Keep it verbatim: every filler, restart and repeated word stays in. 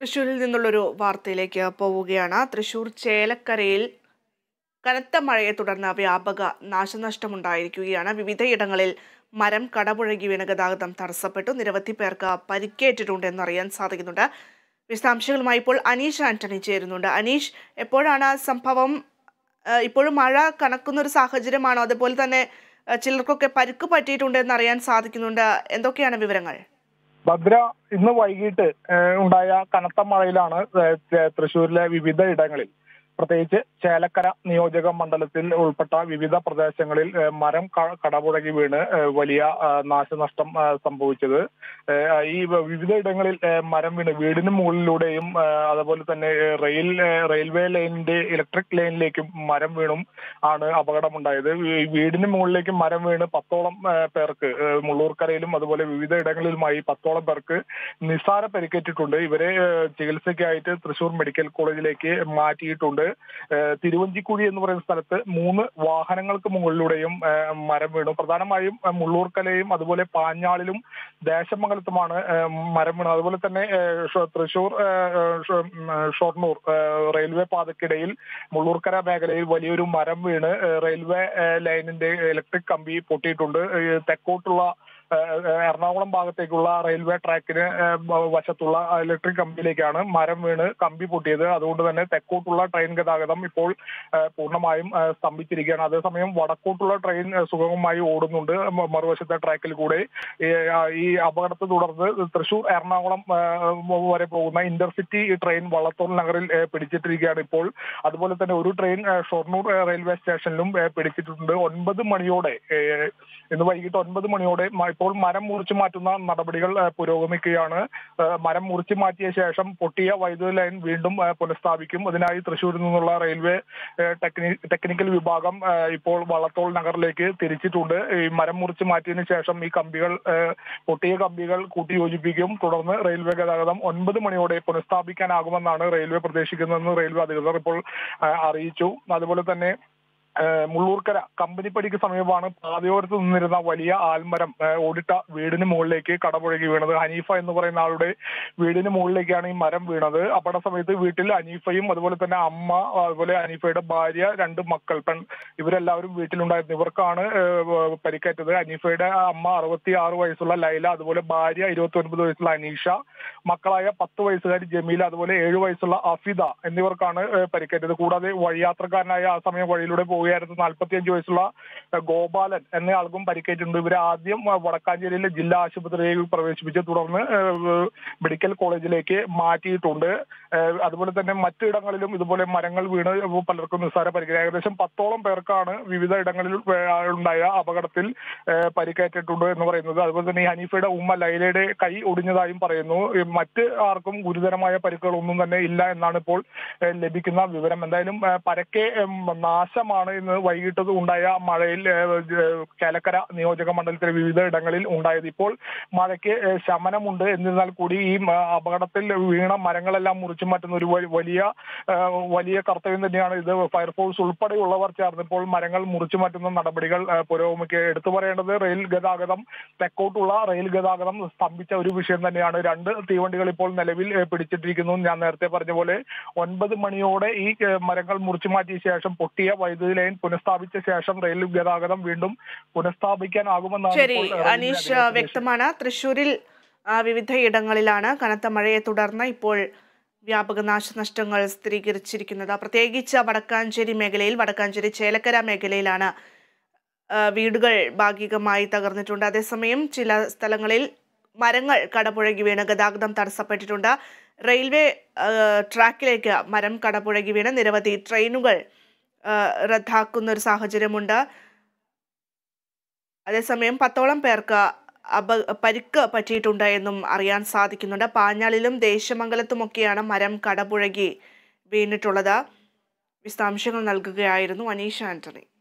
തൃശ്ശൂരിൽ നിന്നുള്ളൊരു വാർത്തയിലേക്ക് പോവുകയാണ്. തൃശ്ശൂർ ചേലക്കരയിൽ കനത്ത മഴയെ തുടർന്ന് വ്യാപക നാശനഷ്ടമുണ്ടായിരിക്കുകയാണ്. വിവിധയിടങ്ങളിൽ മരം കടപുഴകി വീണ ഗതാഗതം തടസ്സപ്പെട്ടു. നിരവധി പേർക്ക് പരിക്കേറ്റിട്ടുണ്ടെന്നറിയാൻ സാധിക്കുന്നുണ്ട്. വിശദാംശങ്ങളുമായി ഇപ്പോൾ അനീഷ് ആന്റണി ചേരുന്നുണ്ട്. അനീഷ്, എപ്പോഴാണ് സംഭവം? ഇപ്പോഴും മഴ കനക്കുന്നൊരു സാഹചര്യമാണോ? അതുപോലെ തന്നെ ചിലർക്കൊക്കെ പരിക്ക് പറ്റിയിട്ടുണ്ടെന്നറിയാൻ സാധിക്കുന്നുണ്ട്. എന്തൊക്കെയാണ് വിവരങ്ങൾ? ഭദ്ര, ഇന്ന് വൈകിട്ട് ഉണ്ടായ കനത്ത മഴയിലാണ് തൃശ്ശൂരിലെ വിവിധ ഇടങ്ങളിൽ, പ്രത്യേകിച്ച് ചേലക്കര നിയോജക മണ്ഡലത്തിൽ ഉൾപ്പെട്ട വിവിധ പ്രദേശങ്ങളിൽ മരം കടപുഴകി വീണ് വലിയ നാശനഷ്ടം സംഭവിച്ചത്. ഈ വിവിധ ഇടങ്ങളിൽ മരം വീണ് വീടിന് മുകളിലൂടെയും അതുപോലെ തന്നെ റെയിൽ റെയിൽവേ ലൈനിന്റെ ഇലക്ട്രിക് ലൈനിലേക്കും മരം വീണും ആണ് അപകടമുണ്ടായത്. വീടിന് മുകളിലേക്ക് മരം വീണ് പത്തോളം പേർക്ക് മുള്ളൂർക്കരയിലും അതുപോലെ വിവിധ ഇടങ്ങളിലുമായി പത്തോളം പേർക്ക് നിസ്സാര പരിക്കേറ്റിട്ടുണ്ട്. ഇവരെ ചികിത്സയ്ക്കായിട്ട് തൃശൂർ മെഡിക്കൽ കോളേജിലേക്ക് മാറ്റിയിട്ടുണ്ട്. തിരുവഞ്ചിക്കുഴി എന്ന് പറയുന്ന സ്ഥലത്ത് മൂന്ന് വാഹനങ്ങൾക്ക് മുകളിലൂടെയും മരം വീണു. പ്രധാനമായും മുള്ളൂർക്കലയും അതുപോലെ പാഞ്ഞാളിലും ദേശമംഗലത്തുമാണ് മരം വീണത്. അതുപോലെ തന്നെ തൃശൂർ ഷൊർണൂർ റെയിൽവേ പാതക്കിടയിൽ മുള്ളൂർക്കര മേഖലയിൽ വലിയൊരു മരം വീണ് റെയിൽവേ ലൈനിന്റെ ഇലക്ട്രിക് കമ്പി പൊട്ടിയിട്ടുണ്ട്. തെക്കോട്ടുള്ള എറണാകുളം ഭാഗത്തേക്കുള്ള റെയിൽവേ ട്രാക്കിന് വശത്തുള്ള ഇലക്ട്രിക് കമ്പിയിലേക്കാണ് മരം വീണ് കമ്പി പൊട്ടിയത്. അതുകൊണ്ട് തന്നെ തെക്കോട്ടുള്ള ട്രെയിൻ ഗതാഗതം ഇപ്പോൾ പൂർണ്ണമായും സ്തംഭിച്ചിരിക്കുകയാണ്. അതേസമയം വടക്കോട്ടുള്ള ട്രെയിൻ സുഗമമായി ഓടുന്നുണ്ട് മറുവശത്തെ ട്രാക്കിൽ കൂടെ. ഈ അപകടത്തെ തുടർന്ന് തൃശൂർ എറണാകുളം വരെ പോകുന്ന ഇന്റർസിറ്റി ട്രെയിൻ വളത്തൂർ നഗറിൽ പിടിച്ചിട്ടിരിക്കുകയാണ് ഇപ്പോൾ. അതുപോലെ തന്നെ ഒരു ട്രെയിൻ ഷൊർണൂർ റെയിൽവേ സ്റ്റേഷനിലും പിടിച്ചിട്ടുണ്ട്. ഒൻപത് മണിയോടെ ഇന്ന് വൈകിട്ട് ഒൻപത് മണിയോടെ ഇപ്പോൾ മരം മുറിച്ചു മാറ്റുന്ന നടപടികൾ പുരോഗമിക്കുകയാണ്. മരം മുറിച്ചു മാറ്റിയ ശേഷം പൊട്ടിയ വൈദ്യുതി ലൈൻ വീണ്ടും പുനഃസ്ഥാപിക്കും. അതിനായി തൃശ്ശൂരിൽ നിന്നുള്ള റെയിൽവേ ടെക്നിക്കൽ വിഭാഗം ഇപ്പോൾ വളത്തോൾ നഗറിലേക്ക് തിരിച്ചിട്ടുണ്ട്. ഈ മരം മുറിച്ചു മാറ്റിയതിനു ശേഷം ഈ കമ്പികൾ പൊട്ടിയ കമ്പികൾ കൂട്ടിയോജിപ്പിക്കും. തുടർന്ന് റെയിൽവേ ഗതാഗതം ഒൻപത് മണിയോടെ പുനഃസ്ഥാപിക്കാനാകുമെന്നാണ് റെയിൽവേ പ്രതീക്ഷിക്കുന്നതെന്ന് റെയിൽവേ അധികൃതർ ഇപ്പോൾ അറിയിച്ചു. അതുപോലെ തന്നെ മുള്ളൂർക്കര കമ്പനിപ്പടിക്ക് സമീപമാണ് പാതയോരത്ത് നിന്നിരുന്ന വലിയ ആൽമരം ഓടിട്ട വീടിന് മുകളിലേക്ക് കടപുഴകി വീണത്. ഹനീഫ എന്ന് പറയുന്ന ആളുടെ വീടിന് മുകളിലേക്കാണ് ഈ മരം വീണത്. അപകട സമയത്ത് വീട്ടിൽ ഹനീഫയും അതുപോലെ തന്നെ അമ്മ അതുപോലെ ഹനീഫയുടെ ഭാര്യ രണ്ട് മക്കൾ പെൺ ഇവരെല്ലാവരും വീട്ടിലുണ്ടായിരുന്നു. ഇവർക്കാണ് പരിക്കേറ്റത്. ഹനീഫയുടെ അമ്മ അറുപത്തി ആറ് വയസ്സുള്ള ലൈല, അതുപോലെ ഭാര്യ ഇരുപത്തി ഒൻപത് വയസ്സുള്ള അനീഷ, മക്കളായ പത്ത് വയസ്സുകാരി ജമീല അതുപോലെ ഏഴു വയസ്സുള്ള അഫിദ എന്നിവർക്കാണ് പരിക്കേറ്റത്. കൂടാതെ വഴിയാത്രക്കാരനായ ആ സമയം വഴിയിലൂടെ പോയി നാൽപ്പത്തിയഞ്ച് വയസ്സുള്ള ഗോപാലൻ എന്നയാൾക്കും പരിക്കേറ്റിട്ടുണ്ട്. ഇവരെ ആദ്യം വടക്കാഞ്ചേരിയിലെ ജില്ലാ ആശുപത്രിയിൽ പ്രവേശിപ്പിച്ച് തുടർന്ന് മെഡിക്കൽ കോളേജിലേക്ക് മാറ്റിയിട്ടുണ്ട്. അതുപോലെ തന്നെ മറ്റിടങ്ങളിലും ഇതുപോലെ മരങ്ങൾ വീണ് പലർക്കും നിസ്സാര പരിക്കേറ്റ ഏകദേശം പത്തോളം പേർക്കാണ് വിവിധ ഇടങ്ങളിൽ ഉണ്ടായ അപകടത്തിൽ പരിക്കേറ്റിട്ടുണ്ട് എന്ന് പറയുന്നത്. അതുപോലെ തന്നെ ഈ ഹനീഫയുടെ ഉമ്മ ലൈലയുടെ കൈ ഒടിഞ്ഞതായും പറയുന്നു. മറ്റ് ആർക്കും ഗുരുതരമായ പരിക്കുകളൊന്നും തന്നെ ഇല്ല എന്നാണ് ഇപ്പോൾ ലഭിക്കുന്ന വിവരം. എന്തായാലും പരക്കെ നാശമാണ് ഇന്ന് വൈകിട്ടത് ഉണ്ടായ മഴയിൽ ചേലക്കര നിയോജക മണ്ഡലത്തിലെ വിവിധ ഇടങ്ങളിൽ ഉണ്ടായത്. ഇപ്പോൾ മഴയ്ക്ക് ശമനമുണ്ട്. എന്നിരുന്നാൽ കൂടി ഈ അപകടത്തിൽ വീണ മരങ്ങളെല്ലാം മുറിച്ചു മാറ്റുന്ന ഒരു വലിയ വലിയ കർത്തവ്യം തന്നെയാണ് ഇത്. ഫയർഫോഴ്സ് ഉൾപ്പെടെയുള്ളവർ ചേർന്നിപ്പോൾ മരങ്ങൾ മുറിച്ചു മാറ്റുന്ന നടപടികൾ പുരോഗമിക്കുക. എടുത്തു പറയേണ്ടത് റെയിൽ ഗതാഗതം, തെക്കോട്ടുള്ള റെയിൽ ഗതാഗതം സ്തംഭിച്ച ഒരു വിഷയം തന്നെയാണ്. രണ്ട് തീവണ്ടികൾ ഇപ്പോൾ നിലവിൽ പിടിച്ചിട്ടിരിക്കുന്നു. ഞാൻ നേരത്തെ പറഞ്ഞ പോലെ ഒൻപത് മണിയോടെ ഈ മരങ്ങൾ മുറിച്ചു മാറ്റിയ ശേഷം പൊട്ടിയ വൈദ്യുതി ലൈൻ പുനഃസ്ഥാപിച്ച ശേഷം റെയിൽ ഗതാഗതം വീണ്ടും പുനഃസ്ഥാപിക്കാനാകുമെന്നാണ്. ശരി അനീഷ്, വ്യക്തമാണ്. തൃശ്ശൂരിൽ വിവിധ ഇടങ്ങളിലാണ് കനത്ത മഴയെ തുടർന്ന് ഇപ്പോൾ വ്യാപക നാശനഷ്ടങ്ങൾ സ്ഥിരീകരിച്ചിരിക്കുന്നത്. പ്രത്യേകിച്ച് വടക്കാഞ്ചേരി മേഖലയിൽ, വടക്കാഞ്ചേരി ചേലക്കര മേഖലയിലാണ് വീടുകൾ ഭാഗികമായി തകർന്നിട്ടുണ്ട്. അതേസമയം ചില സ്ഥലങ്ങളിൽ മരങ്ങൾ കടപുഴകി വീണ് ഗതാഗതം തടസ്സപ്പെട്ടിട്ടുണ്ട്. റെയിൽവേ ട്രാക്കിലേക്ക് മരം കടപുഴകി വീണ് നിരവധി ട്രെയിനുകൾ റദ്ദാക്കുന്ന ഒരു സാഹചര്യമുണ്ട്. അതേസമയം പത്തോളം പേർക്ക് അപ പരിക്ക് പറ്റിയിട്ടുണ്ട് എന്നും അറിയാൻ സാധിക്കുന്നുണ്ട്. പാഞ്ഞാളിലും ദേശമംഗലത്തുമൊക്കെയാണ് മരം കടപുഴകി വീണിട്ടുള്ളത്. വിശദാംശങ്ങൾ നൽകുകയായിരുന്നു അനീഷ് ആന്റണി.